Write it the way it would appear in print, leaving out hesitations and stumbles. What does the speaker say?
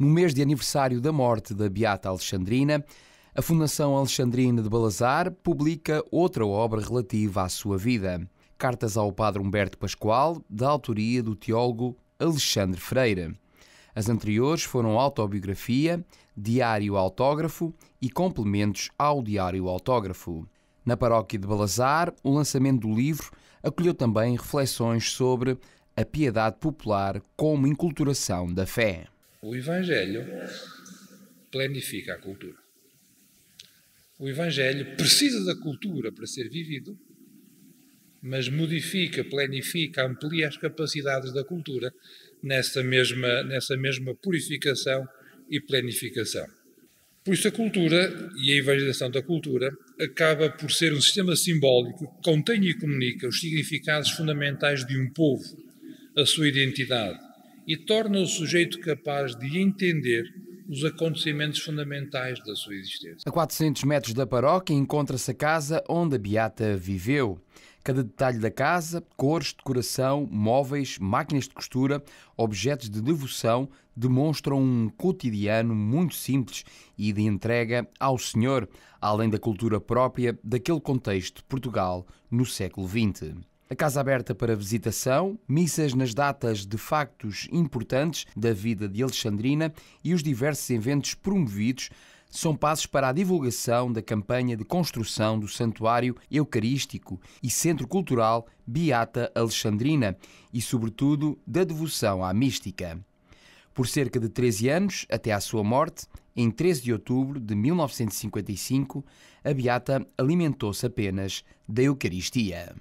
No mês de aniversário da morte da Beata Alexandrina, a Fundação Alexandrina de Balasar publica outra obra relativa à sua vida, Cartas ao Padre Humberto Pascoal, da autoria do teólogo Alexandre Freire. As anteriores foram autobiografia, diário autógrafo e complementos ao diário autógrafo. Na paróquia de Balasar, o lançamento do livro acolheu também reflexões sobre a piedade popular como enculturação da fé. O Evangelho planifica a cultura. O Evangelho precisa da cultura para ser vivido, mas modifica, planifica, amplia as capacidades da cultura nessa mesma purificação e planificação. Por isso a cultura e a evangelização da cultura acaba por ser um sistema simbólico que contém e comunica os significados fundamentais de um povo, a sua identidade, e torna o sujeito capaz de entender os acontecimentos fundamentais da sua existência. A 400 metros da paróquia encontra-se a casa onde a Beata viveu. Cada detalhe da casa, cores, decoração, móveis, máquinas de costura, objetos de devoção, demonstram um cotidiano muito simples e de entrega ao Senhor, além da cultura própria daquele contexto de Portugal no século XX. A casa aberta para visitação, missas nas datas de factos importantes da vida de Alexandrina e os diversos eventos promovidos são passos para a divulgação da campanha de construção do Santuário Eucarístico e Centro Cultural Beata Alexandrina e, sobretudo, da devoção à mística. Por cerca de 13 anos, até à sua morte, em 13 de outubro de 1955, a Beata alimentou-se apenas da Eucaristia.